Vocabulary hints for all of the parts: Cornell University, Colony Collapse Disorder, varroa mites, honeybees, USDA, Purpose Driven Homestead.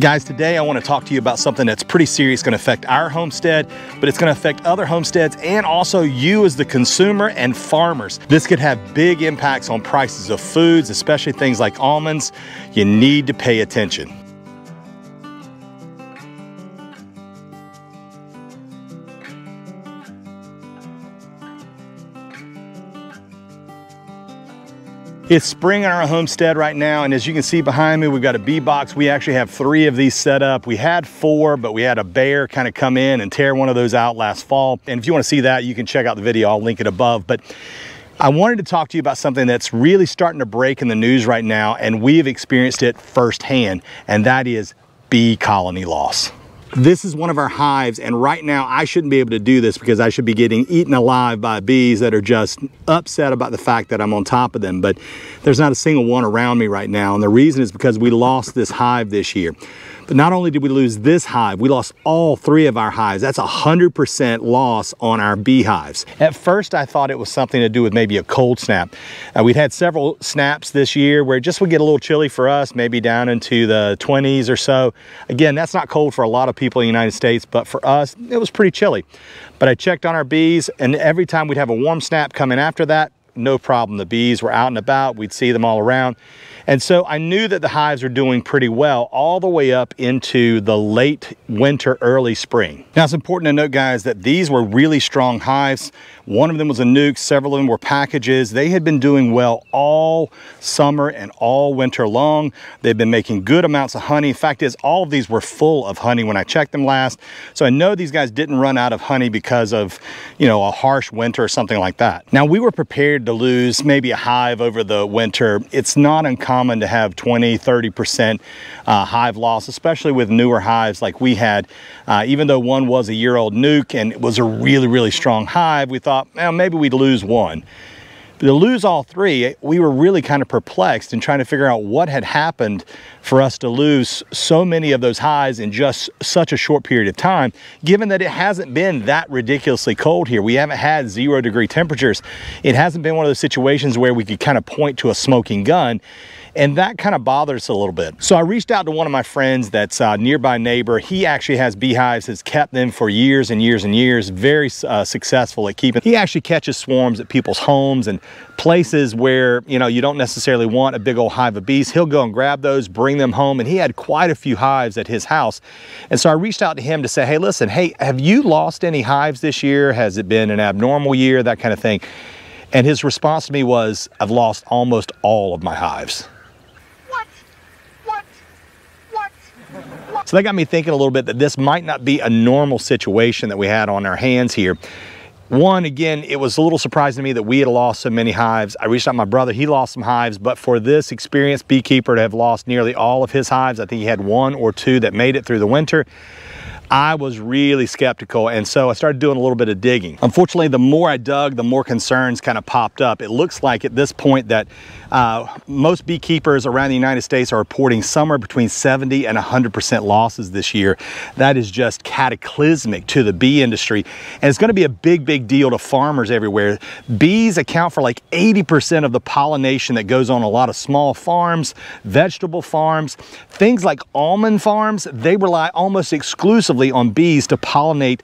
Guys, today I want to talk to you about something that's pretty serious, going to affect our homestead, but it's going to affect other homesteads and also you as the consumer and farmers. This could have big impacts on prices of foods, especially things like almonds. You need to pay attention. It's spring on our homestead right now, and as you can see behind me, we've got a bee box. We actually have 3 of these set up. We had 4, but we had a bear kind of come in and tear one of those out last fall. And if you want to see that, you can check out the video. I'll link it above. But I wanted to talk to you about something that's really starting to break in the news right now, and we've experienced it firsthand, and that is bee colony loss. This is one of our hives, and right now I shouldn't be able to do this because I should be getting eaten alive by bees that are just upset about the fact that I'm on top of them, but there's not a single one around me right now, and the reason is because we lost this hive this year. But not only did we lose this hive, we lost all 3 of our hives. That's 100% loss on our beehives. At first, I thought it was something to do with maybe a cold snap. We'd had several snaps this year where it just would get a little chilly for us, maybe down into the 20s or so. Again, that's not cold for a lot of people in the United States, but for us, it was pretty chilly. But I checked on our bees, and every time we'd have a warm snap coming after that, no problem. The bees were out and about. We'd see them all around. And so I knew that the hives were doing pretty well all the way up into the late winter, early spring. Now, it's important to note, guys, that these were really strong hives. One of them was a nuke. Several of them were packages. They had been doing well all summer and all winter long. They've been making good amounts of honey. Fact is, all of these were full of honey when I checked them last. So I know these guys didn't run out of honey because of, you know, a harsh winter or something like that. Now, we were prepared to lose maybe a hive over the winter. It's not uncommon to have 20-30% hive loss, especially with newer hives like we had. Even though one was a year-old nuke and it was a really strong hive, we thought, well, maybe we'd lose one. But to lose all 3, we were really kind of perplexed in trying to figure out what had happened for us to lose so many of those hives in just such a short period of time, given that it hasn't been that ridiculously cold here. We haven't had 0-degree temperatures. It hasn't been one of those situations where we could kind of point to a smoking gun. And that kind of bothers us a little bit. So I reached out to one of my friends that's a nearby neighbor. He actually has beehives, has kept them for years and years and years, very successful at keeping. He actually catches swarms at people's homes and places where, you know, you don't necessarily want a big old hive of bees. He'll go and grab those, bring them home. And he had quite a few hives at his house. And so I reached out to him to say, hey, listen, hey, have you lost any hives this year? Has it been an abnormal year? That kind of thing. And his response to me was, I've lost almost all of my hives. So that got me thinking a little bit that this might not be a normal situation that we had on our hands here. One, again, it was a little surprising to me that we had lost so many hives. I reached out to my brother, he lost some hives, but for this experienced beekeeper to have lost nearly all of his hives, I think he had 1 or 2 that made it through the winter. I was really skeptical, and so I started doing a little bit of digging. Unfortunately, the more I dug, the more concerns kind of popped up. It looks like at this point that most beekeepers around the United States are reporting somewhere between 70 and 100% losses this year. That is just cataclysmic to the bee industry, and it's going to be a big deal to farmers everywhere. Bees account for like 80% of the pollination that goes on a lot of small farms, vegetable farms, things like almond farms. They rely almost exclusively on bees to pollinate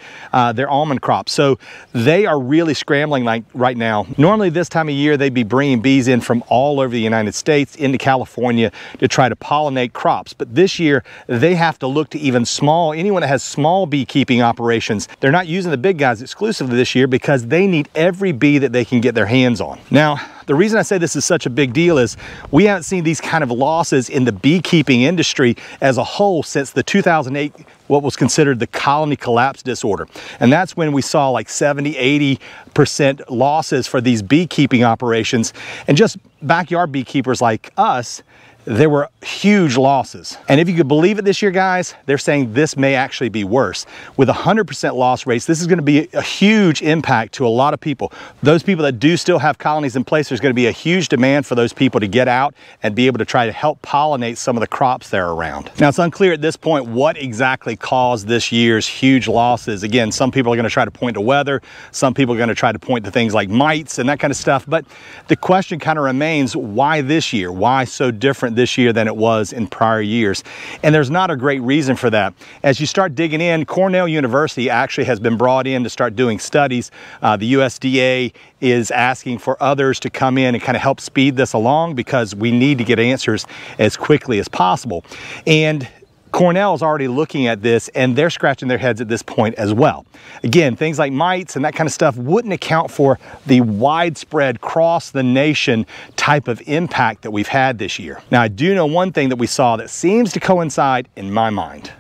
their almond crops. So they are really scrambling like right now. Normally this time of year, they'd be bringing bees in from all over the United States into California to try to pollinate crops. But this year, they have to look to even anyone that has small beekeeping operations. They're not using the big guys exclusively this year because they need every bee that they can get their hands on. Now, the reason I say this is such a big deal is we haven't seen these kind of losses in the beekeeping industry as a whole since the 2008, what was considered the Colony Collapse Disorder. And that's when we saw like 70-80% losses for these beekeeping operations. And just backyard beekeepers like us, there were huge losses. And if you could believe it this year, guys, they're saying this may actually be worse. With 100% loss rates, this is going to be a huge impact to a lot of people. Those people that do still have colonies in place, there's going to be a huge demand for those people to get out and be able to try to help pollinate some of the crops they're around. Now, it's unclear at this point what exactly caused this year's huge losses. Again, some people are going to try to point to weather. Some people are going to try to point to things like mites and that kind of stuff. But the question kind of remains, why this year? Why so different different this year than it was in prior years. And there's not a great reason for that. As you start digging in, Cornell University actually has been brought in to start doing studies. The USDA is asking for others to come in and kind of help speed this along because we need to get answers as quickly as possible. And Cornell is already looking at this and they're scratching their heads at this point as well. Again, things like mites and that kind of stuff wouldn't account for the widespread cross the nation type of impact that we've had this year. Now, I do know one thing that we saw that seems to coincide in my mind.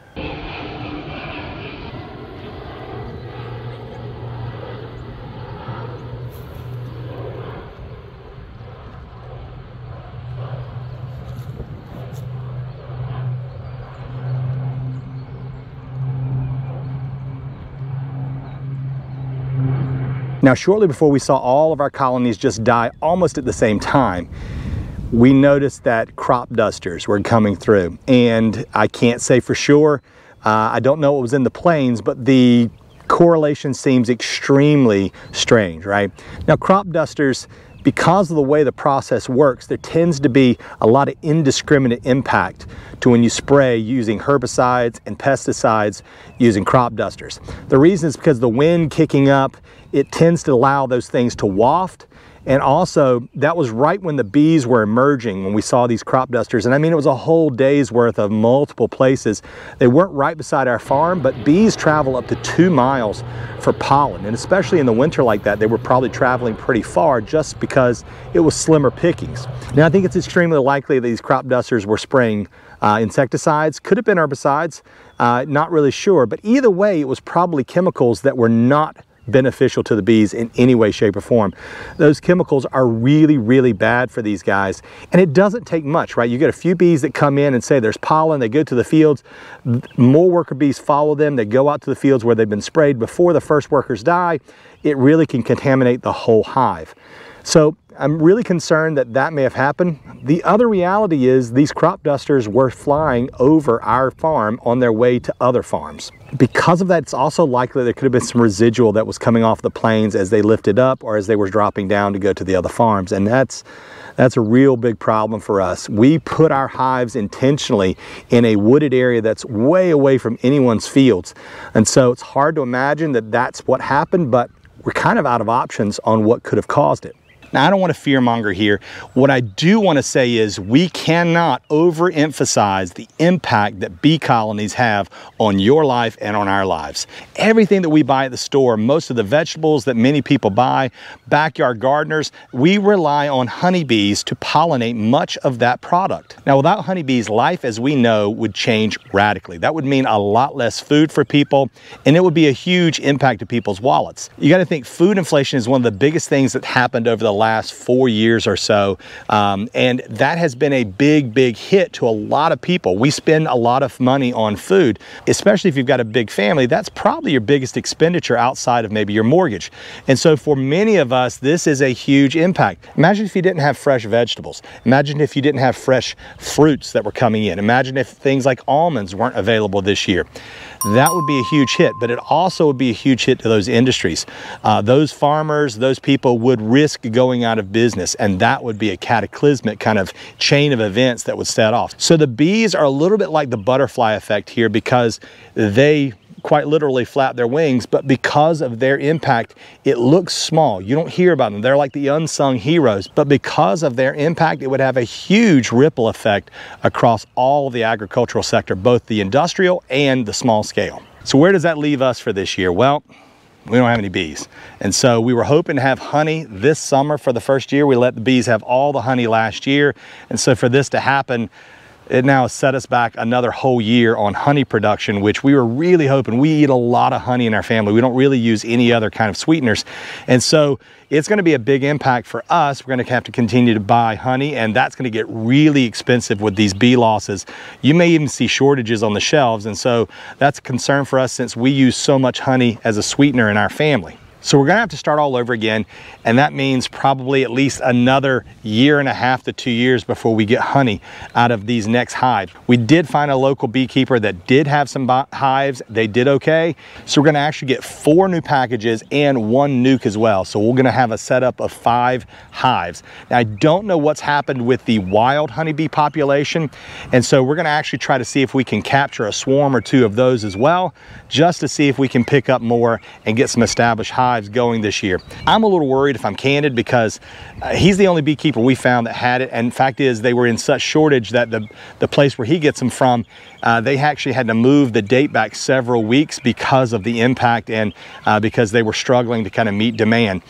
Now, shortly before we saw all of our colonies just die almost at the same time, we noticed that crop dusters were coming through. And I can't say for sure, I don't know what was in the plains, but the correlation seems extremely strange, right? Now, crop dusters, because of the way the process works, there tends to be a lot of indiscriminate impact to when you spray using herbicides and pesticides using crop dusters. The reason is because the wind kicking up, it tends to allow those things to waft. And also, that was right when the bees were emerging when we saw these crop dusters. And I mean, it was a whole day's worth of multiple places. They weren't right beside our farm, but bees travel up to 2 miles for pollen. And especially in the winter like that, they were probably traveling pretty far just because it was slimmer pickings. Now, I think it's extremely likely that these crop dusters were spraying insecticides, could have been herbicides, not really sure. But either way, it was probably chemicals that were not beneficial to the bees in any way, shape, or form. Those chemicals are really, really bad for these guys. And it doesn't take much, right? You get a few bees that come in and say there's pollen, they go to the fields, more worker bees follow them, they go out to the fields where they've been sprayed before the first workers die. It really can contaminate the whole hive. So I'm really concerned that that may have happened. The other reality is these crop dusters were flying over our farm on their way to other farms. Because of that, it's also likely there could have been some residual that was coming off the plains as they lifted up or as they were dropping down to go to the other farms. And that's a real big problem for us. We put our hives intentionally in a wooded area that's way away from anyone's fields. And so it's hard to imagine that that's what happened, but we're kind of out of options on what could have caused it. Now, I don't want to fearmonger here. What I do want to say is we cannot overemphasize the impact that bee colonies have on your life and on our lives. Everything that we buy at the store, most of the vegetables that many people buy, backyard gardeners, we rely on honeybees to pollinate much of that product. Now, without honeybees, life as we know would change radically. That would mean a lot less food for people, and it would be a huge impact to people's wallets. You got to think food inflation is one of the biggest things that happened over the last 4 years or so, and that has been a big hit to a lot of people. We spend a lot of money on food, especially if you've got a big family. That's probably your biggest expenditure outside of maybe your mortgage. And so for many of us, this is a huge impact. Imagine if you didn't have fresh vegetables. Imagine if you didn't have fresh fruits that were coming in. Imagine if things like almonds weren't available this year. That would be a huge hit, but it also would be a huge hit to those industries. Those farmers, those people would risk going out of business, and that would be a cataclysmic kind of chain of events that would set off. So the bees are a little bit like the butterfly effect here because they quite literally flap their wings, but because of their impact, it looks small. You don't hear about them. They're like the unsung heroes, but because of their impact, it would have a huge ripple effect across all of the agricultural sector, both the industrial and the small scale. So where does that leave us for this year? Well, we don't have any bees. And so we were hoping to have honey this summer for the first year. We let the bees have all the honey last year. And so for this to happen, it now has set us back another whole year on honey production, which we were really hoping. We eat a lot of honey in our family. We don't really use any other kind of sweeteners. And so it's going to be a big impact for us. We're going to have to continue to buy honey, and that's going to get really expensive with these bee losses. You may even see shortages on the shelves. And so that's a concern for us since we use so much honey as a sweetener in our family. So we're gonna have to start all over again, and that means probably at least another 1.5 to 2 years before we get honey out of these next hives. We did find a local beekeeper that did have some hives. They did okay. So we're gonna actually get 4 new packages and 1 nuke as well. So we're gonna have a setup of 5 hives. Now, I don't know what's happened with the wild honeybee population, and so we're gonna actually try to see if we can capture a swarm or 2 of those as well, just to see if we can pick up more and get some established hives going this year. I'm a little worried, if I'm candid, because he's the only beekeeper we found that had it, and fact is they were in such shortage that the place where he gets them from, they actually had to move the date back several weeks because of the impact and because they were struggling to kind of meet demand.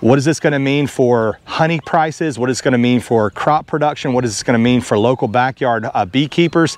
What is this going to mean for honey prices? What is this going to mean for crop production? What is this going to mean for local backyard beekeepers?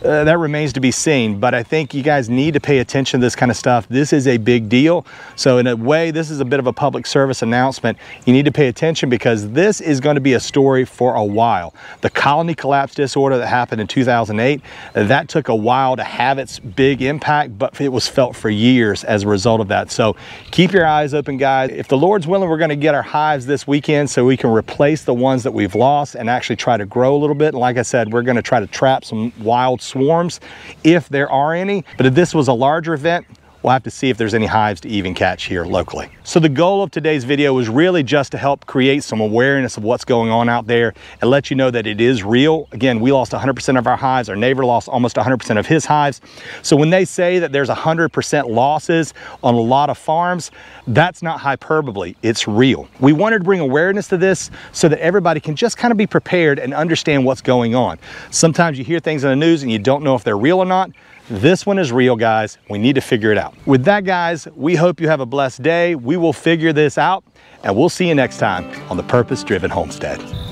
That remains to be seen, but I think you guys need to pay attention to this kind of stuff. This is a big deal. So in a way, this is a bit of a public service announcement. You need to pay attention because this is going to be a story for a while. The colony collapse disorder that happened in 2008, that took a while to have its big impact, but it was felt for years as a result of that. So keep your eyes open, guys. If the Lord's willing, we're going to get our hives this weekend so we can replace the ones that we've lost and actually try to grow a little bit. And like I said, we're going to try to trap some wild swarms if there are any. But if this was a larger event, we'll have to see if there's any hives to even catch here locally. So the goal of today's video was really just to help create some awareness of what's going on out there and let you know that it is real. Again, we lost 100% of our hives. Our neighbor lost almost 100% of his hives. So when they say that there's 100% losses on a lot of farms, that's not hyperbole, it's real. We wanted to bring awareness to this so that everybody can just kind of be prepared and understand what's going on. Sometimes you hear things in the news and you don't know if they're real or not. This one is real, guys. We need to figure it out. With that, guys, we hope you have a blessed day. We will figure this out, and we'll see you next time on the Purpose Driven Homestead.